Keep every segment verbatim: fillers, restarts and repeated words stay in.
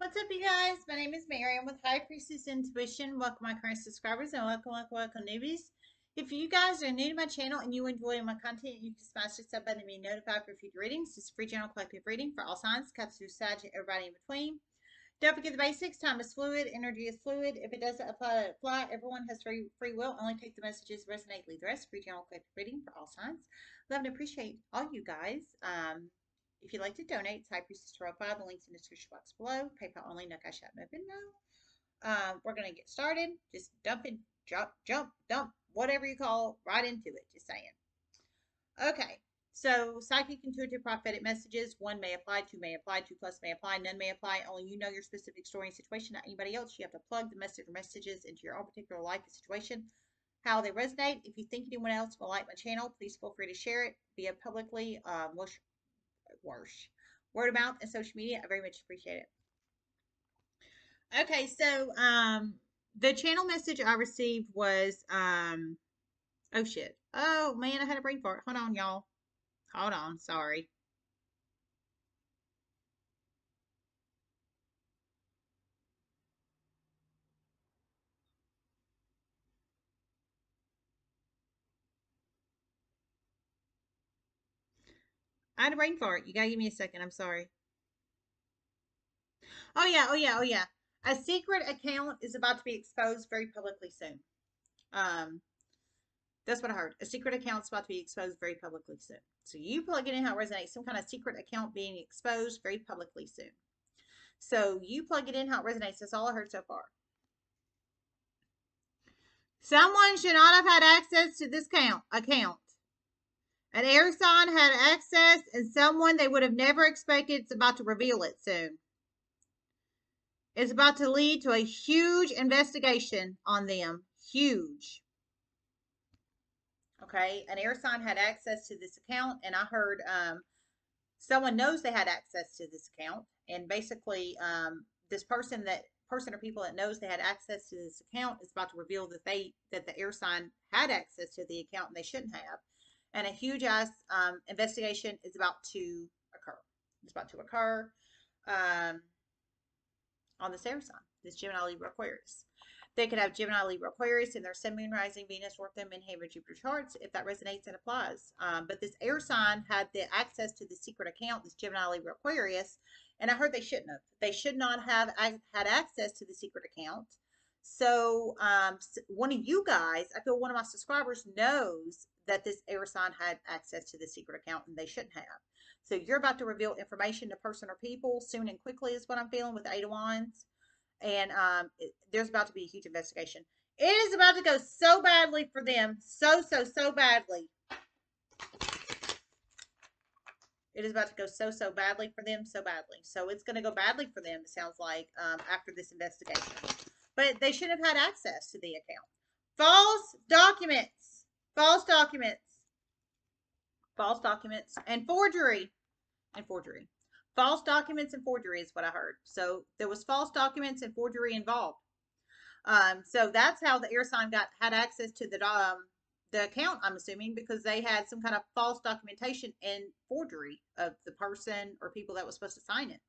What's up, you guys? My name is Mary. I'm with High Priestess Intuition. Welcome, my current subscribers, and welcome, welcome, welcome, newbies. If you guys are new to my channel and you enjoy my content, you can smash the sub button and be notified for future readings. This is a free general collective reading for all signs, Cups through Sag, everybody in between. Don't forget the basics. Time is fluid. Energy is fluid. If it doesn't apply, let it apply. Everyone has free, free will. Only take the messages that resonate. Leave the rest. Free general collective reading for all signs. Love and appreciate all you guys. Um, if you'd like to donate, it's High Priestess Tarot five. The link's in the description box below. PayPal only. No cash app. No Venmo. Um, we're gonna get started. Just dump and jump, jump, dump, whatever you call, right into it. Just saying. Okay. So, psychic, intuitive, prophetic messages. One may apply, two may apply, two plus may apply, none may apply. Only you know your specific story and situation, not anybody else. You have to plug the message or messages into your own particular life and situation, how they resonate. If you think anyone else will like my channel, please feel free to share it via publicly, uh, wash, wash, word of mouth and social media. I very much appreciate it. Okay, so um, the channel message I received was, um, oh shit. Oh man, I had a brain fart. Hold on, y'all. Hold on, sorry. I had a brain fart. You gotta give me a second. I'm sorry. Oh yeah, oh yeah, oh yeah. A secret account is about to be exposed very publicly soon. Um... That's what I heard. A secret account's about to be exposed very publicly soon. So you plug it in how it resonates. Some kind of secret account being exposed very publicly soon. So you plug it in how it resonates. That's all I heard so far. Someone should not have had access to this account. account. An air sign had access, and someone they would have never expected is about to reveal it soon. It's about to lead to a huge investigation on them. Huge. Okay, an air sign had access to this account, and I heard um, someone knows they had access to this account, and basically um, this person that person or people that knows they had access to this account is about to reveal that they that the air sign had access to the account and they shouldn't have, and a huge ass um, investigation is about to occur. It's about to occur um, on this air sign, this Gemini, Libra, Aquarius. They could have Gemini, Libra, Aquarius in their Sun, Moon, Rising, Venus, or them in Hammer, Jupiter charts if that resonates and applies. Um, but this air sign had the access to the secret account, this Gemini, Libra, Aquarius, and I heard they shouldn't have. They should not have had access to the secret account. So um, one of you guys, I feel one of my subscribers knows that this air sign had access to the secret account and they shouldn't have. So you're about to reveal information to person or people soon and quickly is what I'm feeling with Eight of Wands. And um, it, there's about to be a huge investigation. It is about to go so badly for them. So, so, so badly. It is about to go so, so badly for them. So badly. So it's going to go badly for them, it sounds like, um, after this investigation. But they should have had access to the account. False documents. False documents. False documents. And forgery. And forgery. False documents and forgery is what I heard. So there was false documents and forgery involved. Um, so that's how the air sign got had access to the um, the account. I'm assuming because they had some kind of false documentation and forgery of the person or people that was supposed to sign it.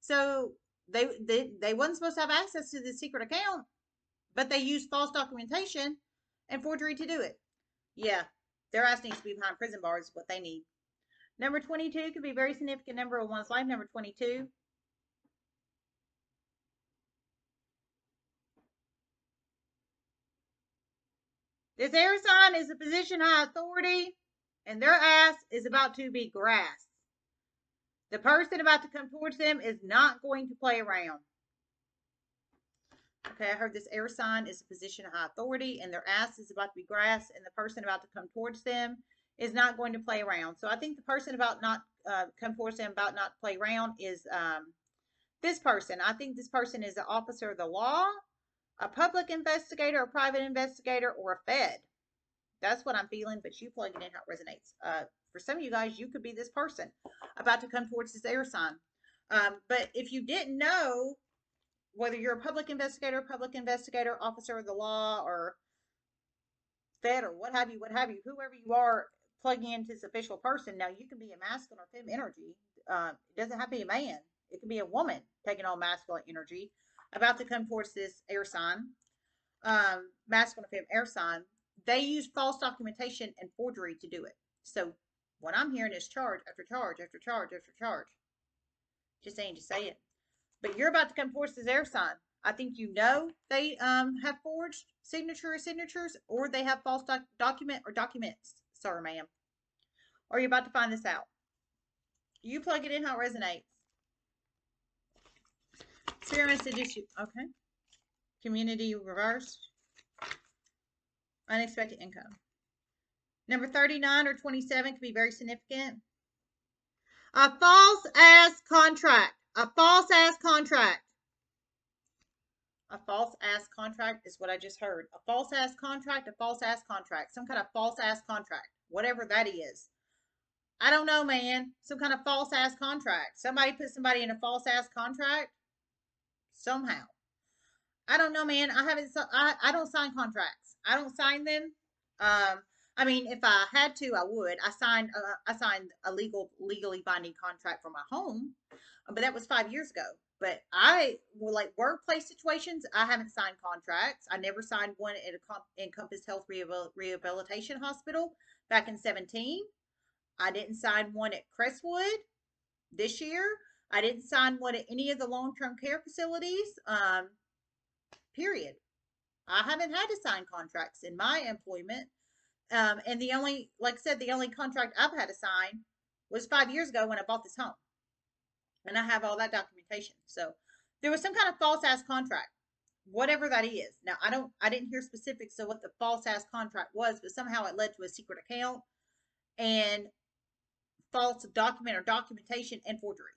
So they they they wasn't supposed to have access to the secret account, but they used false documentation and forgery to do it. Yeah, their ass needs to be behind prison bars is what they need. Number twenty-two could be a very significant number of one's life. Number twenty-two. This air sign is a position high authority, and their ass is about to be grass. The person about to come towards them is not going to play around. Okay, I heard this air sign is a position of high authority, and their ass is about to be grass, and the person about to come towards them is not going to play around. So I think the person about not uh, come towards them about not to play around is um, this person. I think this person is an officer of the law, a public investigator, a private investigator, or a Fed. That's what I'm feeling, but you plug it in how it resonates. Uh, for some of you guys, you could be this person about to come towards this air sign. Um, but if you didn't know whether you're a public investigator, public investigator, officer of the law, or Fed, or what have you, what have you, whoever you are, plugging into this official person. Now, you can be a masculine or femme energy. Um, it doesn't have to be a man. It can be a woman taking on masculine energy, about to come towards this air sign, um, masculine fem air sign. They use false documentation and forgery to do it. So what I'm hearing is charge after charge after charge after charge. Just saying, just say it. But you're about to come towards this air sign. I think you know they um, have forged signature or signatures, or they have false doc document or documents, sir, ma'am. Or you're about to find this out. You plug it in how it resonates. Spirit message issue. Okay. Community reversed. Unexpected income. Number thirty-nine or twenty-seven can be very significant. A false ass contract. A false ass contract. A false ass contract is what I just heard. A false ass contract, a false ass contract. Some kind of false ass contract. Whatever that is. I don't know, man. Some kind of false ass contract. Somebody put somebody in a false ass contract. Somehow. I don't know, man. I haven't, I, I don't sign contracts. I don't sign them. Um, I mean, if I had to, I would. I signed, uh, I signed a legal, legally binding contract for my home, but that was five years ago. But I, like workplace situations, I haven't signed contracts. I never signed one at a Encompass Health Rehabilitation Hospital back in seventeen. I didn't sign one at Crestwood this year. I didn't sign one at any of the long-term care facilities, um, period. I haven't had to sign contracts in my employment. Um, and the only, like I said, the only contract I've had to sign was five years ago when I bought this home. And I have all that documentation. So there was some kind of false-ass contract, whatever that is. Now, I don't, I didn't hear specifics of what the false-ass contract was, but somehow it led to a secret account and false document or documentation and forgery.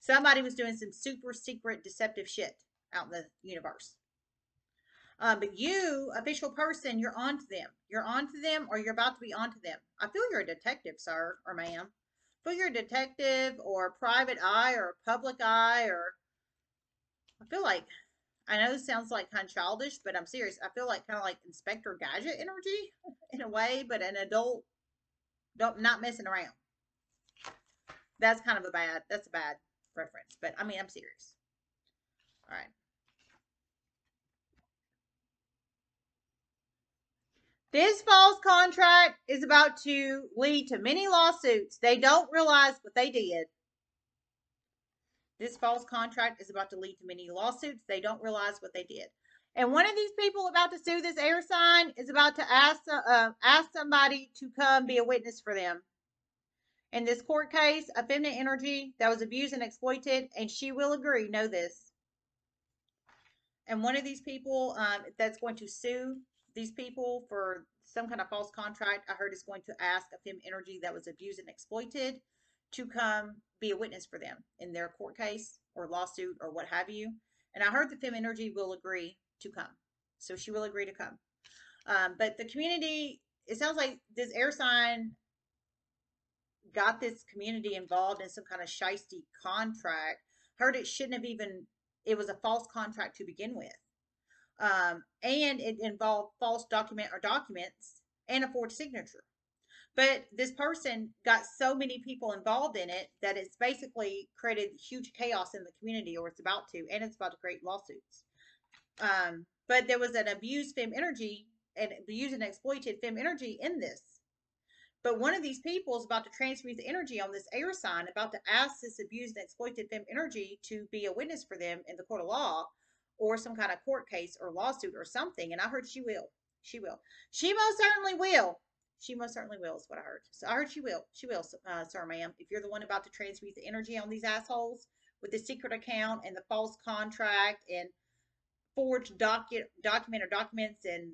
Somebody was doing some super secret deceptive shit out in the universe. Um, but you, official person, you're on to them. You're on to them or you're about to be on to them. I feel you're a detective, sir or ma'am. I feel you're a detective or a private eye or a public eye or... I feel like... I know this sounds like kind of childish, but I'm serious. I feel like kind of like Inspector Gadget energy in a way, but an adult don't, not messing around. That's kind of a bad... That's a bad... reference, but I mean, I'm serious. All right. This false contract is about to lead to many lawsuits. They don't realize what they did. This false contract is about to lead to many lawsuits. They don't realize what they did. And one of these people about to sue this air sign is about to ask, uh, ask somebody to come be a witness for them. In this court case, a feminine energy that was abused and exploited, and she will agree, know this. And one of these people um, that's going to sue these people for some kind of false contract, I heard is going to ask a feminine energy that was abused and exploited to come be a witness for them in their court case or lawsuit or what have you. And I heard the feminine energy will agree to come. So she will agree to come. Um, but the community, it sounds like this air sign got this community involved in some kind of shysty contract. Heard it shouldn't have even, it was a false contract to begin with. Um, and it involved false document or documents and a forged signature. But this person got so many people involved in it that it's basically created huge chaos in the community, or it's about to, and it's about to create lawsuits. Um, but there was an abused femme energy and abused and exploited femme energy in this. But one of these people is about to transmute the energy on this air sign, about to ask this abused and exploited femme energy to be a witness for them in the court of law or some kind of court case or lawsuit or something. And I heard she will. She will. She most certainly will. She most certainly will is what I heard. So I heard she will. She will, uh, sir, ma'am. If you're the one about to transmute the energy on these assholes with the secret account and the false contract and forged docu- document or documents and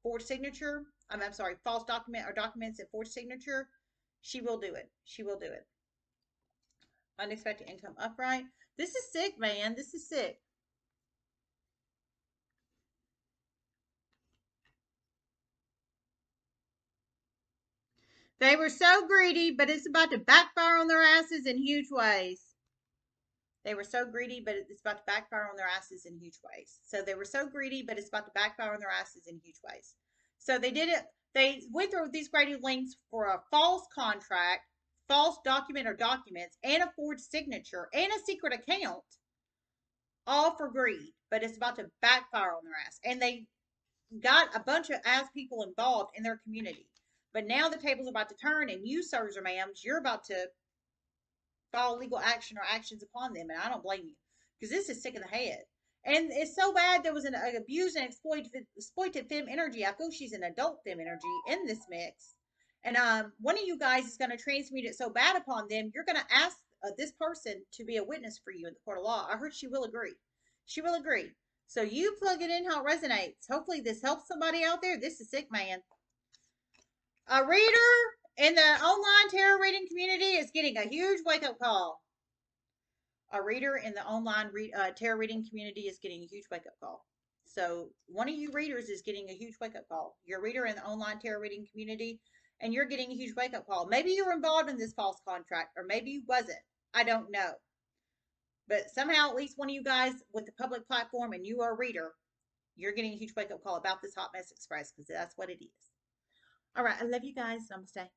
forged signature, I'm, I'm sorry, false document or documents and forged signature, she will do it. She will do it. Unexpected income upright. This is sick, man. This is sick. They were so greedy, but it's about to backfire on their asses in huge ways. They were so greedy, but it's about to backfire on their asses in huge ways. So they were so greedy, but it's about to backfire on their asses in huge ways. So they did it. They went through these greedy lengths for a false contract, false document or documents, and a forged signature, and a secret account, all for greed. But it's about to backfire on their ass. And they got a bunch of ass people involved in their community. But now the table's about to turn, and you, sirs or ma'ams, you're about to file legal action or actions upon them. And I don't blame you, because this is sick in the head. And it's so bad there was an abused and exploited, exploited femme energy. I feel she's an adult femme energy in this mix. And um, one of you guys is going to transmute it so bad upon them, you're going to ask uh, this person to be a witness for you in the court of law. I heard she will agree. She will agree. So you plug it in how it resonates. Hopefully this helps somebody out there. This is sick, man. A reader in the online tarot reading community is getting a huge wake-up call. A reader in the online read, uh, tarot reading community is getting a huge wake-up call. So one of you readers is getting a huge wake-up call. You're a reader in the online tarot reading community, and you're getting a huge wake-up call. Maybe you were involved in this false contract, or maybe you wasn't. I don't know. But somehow, at least one of you guys with the public platform, and you are a reader, you're getting a huge wake-up call about this hot mess express, because that's what it is. All right. I love you guys. Namaste.